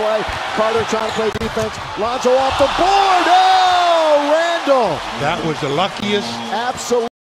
away. Carter trying to play defense. Lonzo off the board. Oh, Randle. That was the luckiest. Absolutely.